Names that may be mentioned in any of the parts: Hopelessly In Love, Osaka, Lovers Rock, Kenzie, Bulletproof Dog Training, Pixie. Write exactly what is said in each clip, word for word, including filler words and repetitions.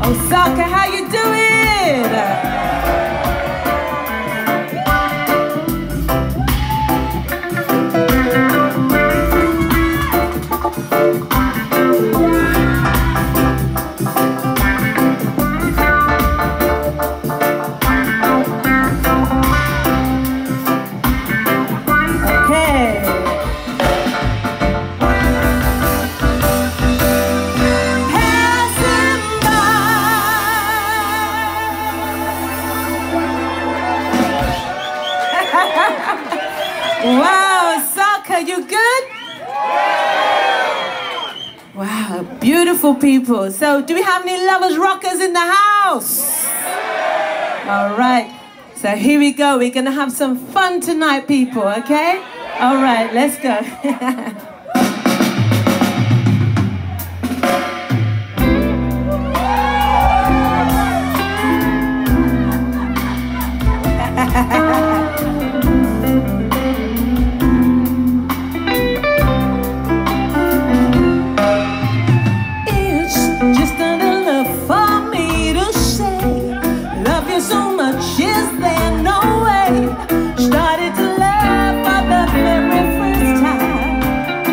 Osaka, how you doing? People. So do we have any Lovers Rockers in the house? Yeah. All right, so here we go. We're gonna have some fun tonight, people, okay? All right, let's go. Started to love for the very first time.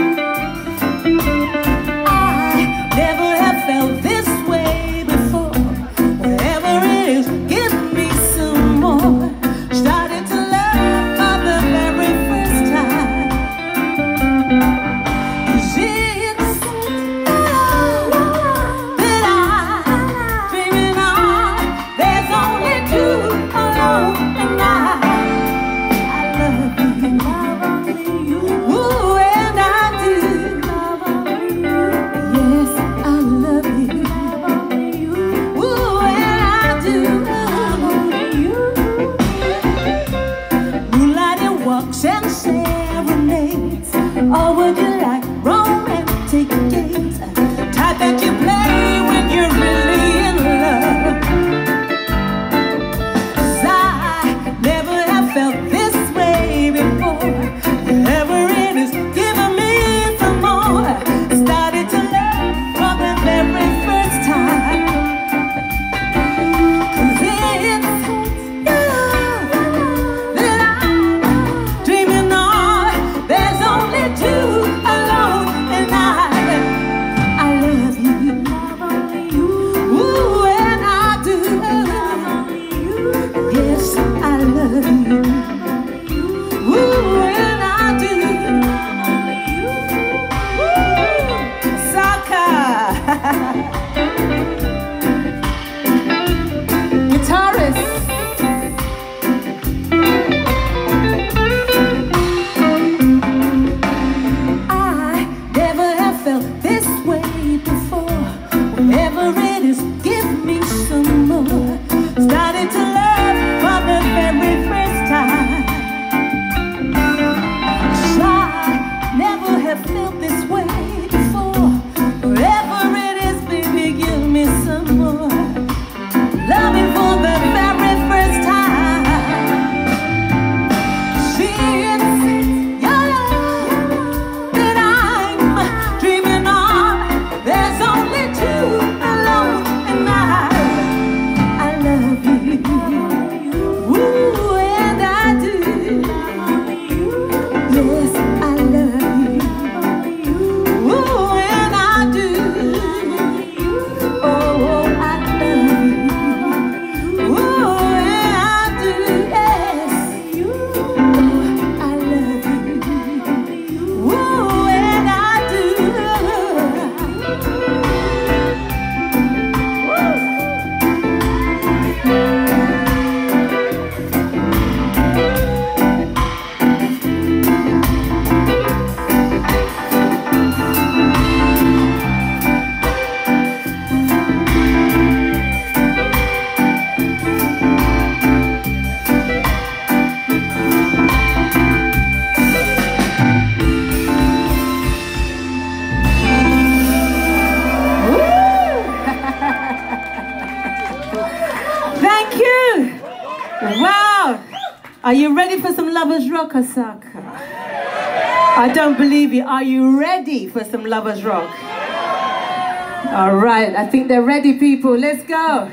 Are you ready for some Lovers Rock, Osaka? I don't believe you. Are you ready for some Lovers Rock? All right, I think they're ready, people. Let's go.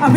Let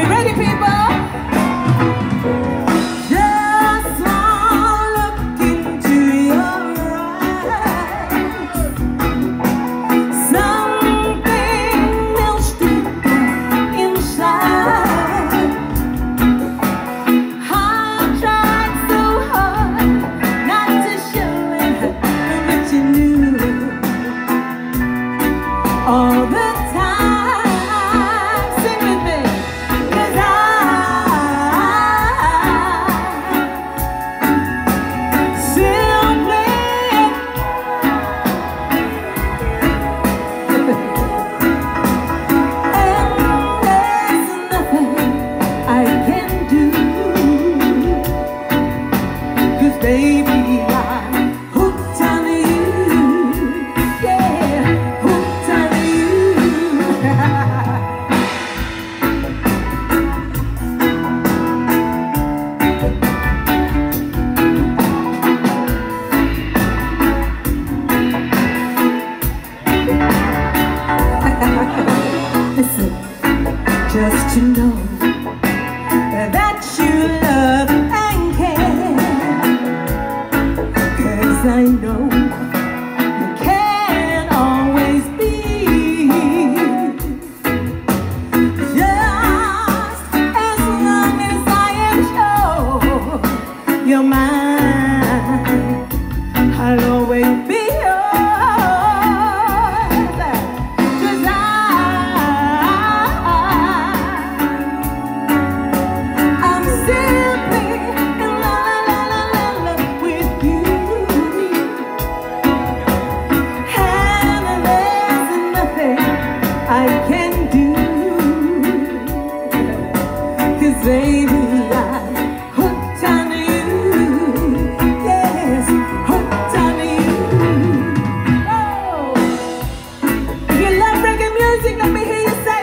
me hear you say,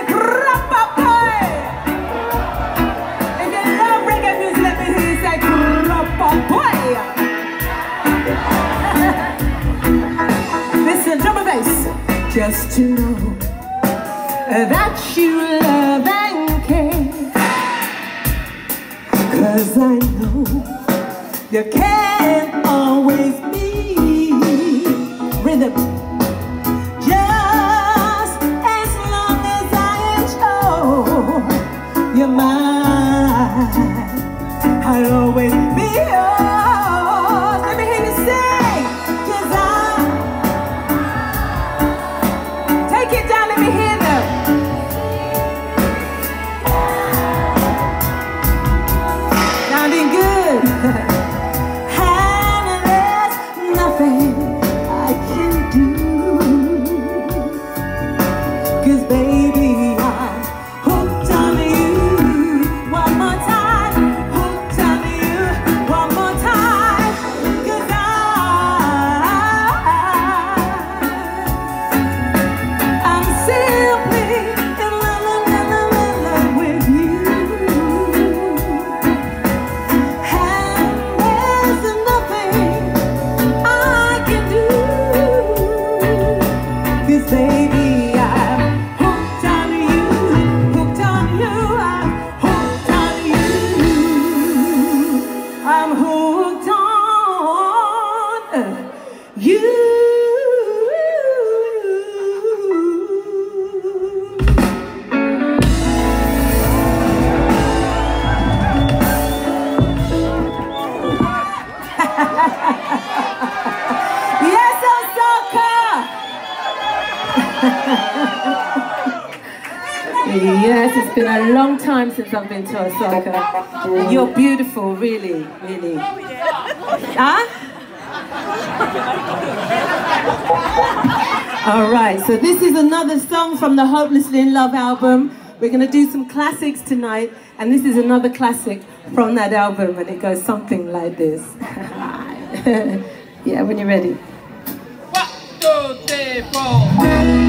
just to know that you love and care. Cause I know you can't always be rhythm. Just as long as I am sure you're mine, I'll always be yours. Yes, it's been a long time since I've been to Osaka. You're beautiful, really, really. Huh? All right, so this is another song from the Hopelessly In Love album. We're going to do some classics tonight, and this is another classic from that album, and it goes something like this. Yeah, when you're ready. One, two, three, four.